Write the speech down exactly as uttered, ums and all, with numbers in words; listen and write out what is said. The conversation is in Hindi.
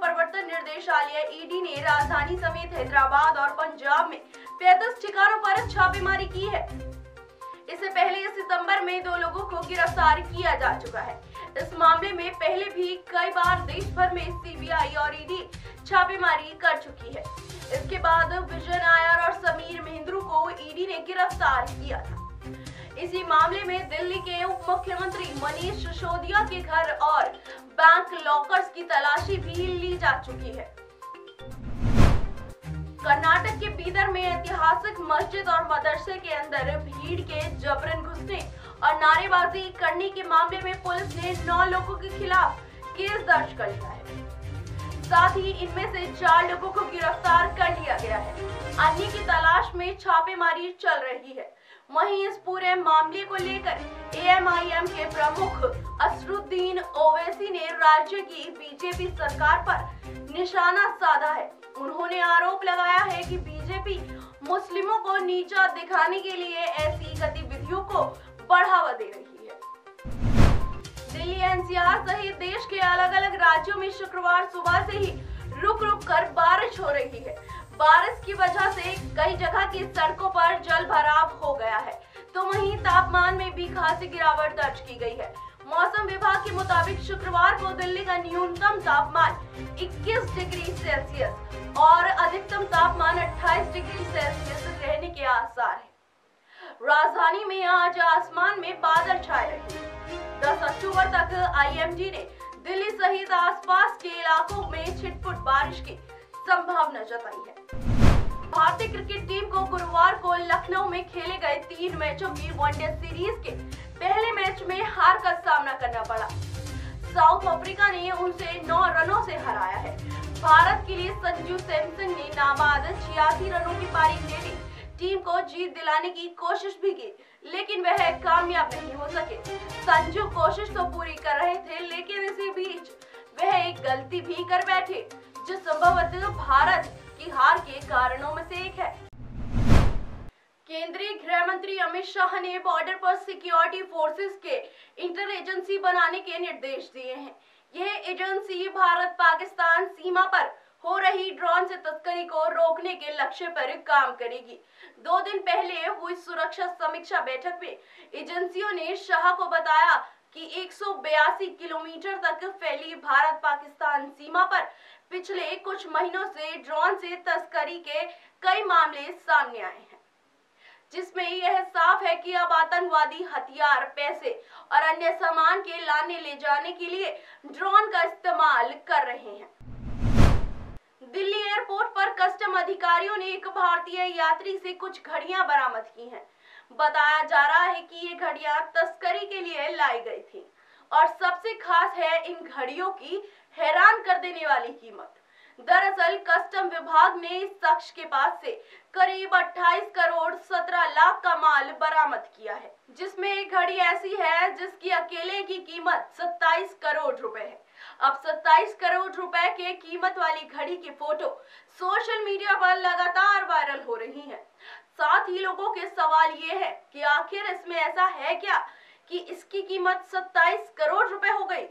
प्रवर्तन निदेशालय ईडी ने राजधानी समेत हैदराबाद और पंजाब में पैंतीस ठिकानों पर छापेमारी की है। इससे पहले इस सितंबर में दो लोगों को गिरफ्तार किया जा चुका है। इस मामले में पहले भी कई बार देश भर में सीबीआई और ईडी छापेमारी कर चुकी है। इसके बाद विजय अय्यर और समीर मेहंद्रू को ईडी ने गिरफ्तार किया था। इसी मामले में दिल्ली के उप मुख्यमंत्री मनीष सिसोदिया के घर और बैंक लॉकर्स की तलाशी भी ली जा चुकी है। कर्नाटक के बीदर में ऐतिहासिक मस्जिद और मदरसे के अंदर भीड़ के जबरन घुसने और नारेबाजी करने के मामले में पुलिस ने नौ लोगों के खिलाफ केस दर्ज कर लिया है। साथ ही इनमें से चार लोगों को गिरफ्तार कर लिया गया है। अन्य की तलाश में छापेमारी चल रही है। वहीं इस पूरे मामले को लेकर एएमआईएम के प्रमुख असरुद्दीन ओवैसी ने राज्य की बीजेपी सरकार पर निशाना साधा है। उन्होंने आरोप लगाया है कि बीजेपी मुस्लिमों को नीचा दिखाने के लिए ऐसी गतिविधियों को बढ़ावा दे रही है। दिल्ली एनसीआर सहित देश के अलग अलग राज्यों में शुक्रवार सुबह से ही रुक रुक कर बारिश हो रही है। बारिश की वजह से कई जगह की सड़कों पर जल भराव हो गया है, तो वहीं तापमान में भी खासी गिरावट दर्ज की गई है। मौसम विभाग के मुताबिक शुक्रवार को दिल्ली का न्यूनतम तापमान इक्कीस डिग्री सेल्सियस और अधिकतम तापमान अट्ठाईस डिग्री सेल्सियस रहने के आसार हैं। राजधानी में आज आसमान में बादल छाए रहे। दस अक्टूबर तक आईएमडी ने दिल्ली सहित आसपास के इलाकों में छिटपुट बारिश की संभावना जताई है। भारतीय क्रिकेट टीम को गुरुवार को लखनऊ में खेले गए तीन मैचों की वनडे सीरीज के पहले मैच में हार का सामना करना पड़ा। साउथ अफ्रीका ने उनसे नौ रनों से हराया है। भारत के लिए संजू सैमसन ने नाबाद छियासी रनों की पारी ले ली। टीम को जीत दिलाने की कोशिश भी की, लेकिन वह कामयाब नहीं हो सके। संजू कोशिश तो पूरी कर रहे थे, लेकिन इसी बीच वह एक गलती भी कर बैठे, जो संभवतः भारत की हार के कारणों में से एक है। केंद्रीय गृह मंत्री अमित शाह ने बॉर्डर पर सिक्योरिटी फोर्सेस के इंटर एजेंसी बनाने के निर्देश दिए हैं। यह एजेंसी भारत पाकिस्तान सीमा पर हो रही ड्रोन से तस्करी को रोकने के लक्ष्य पर काम करेगी। दो दिन पहले हुई सुरक्षा समीक्षा बैठक में एजेंसियों ने शाह को बताया कि एक सौ बयासी किलोमीटर तक फैली भारत पाकिस्तान सीमा पर पिछले कुछ महीनों से ड्रोन से तस्करी के कई मामले सामने आए हैं, जिसमें यह साफ है कि अब आतंकवादी हथियार, पैसे और अन्य सामान के लाने ले जाने के लिए ड्रोन का इस्तेमाल कर रहे हैं। दिल्ली एयरपोर्ट पर कस्टम अधिकारियों ने एक भारतीय यात्री से कुछ घड़ियां बरामद की हैं। बताया जा रहा है कि ये घड़ियां तस्करी के लिए लाई गई थी और सबसे खास है इन घड़ियों की हैरान कर देने वाली कीमत। दरअसल कस्टम विभाग ने इस शख्स के पास से करीब अट्ठाईस करोड़ सत्रह लाख का माल बरामद किया है, जिसमें एक घड़ी ऐसी है जिसकी अकेले की कीमत सत्ताईस करोड़ रुपए है। अब सत्ताईस करोड़ रुपए के कीमत वाली घड़ी की फोटो सोशल मीडिया पर लगातार वायरल हो रही है। साथ ही लोगों के सवाल ये है कि आखिर इसमें ऐसा है क्या कि इसकी कीमत सत्ताईस करोड़ रुपए हो गई।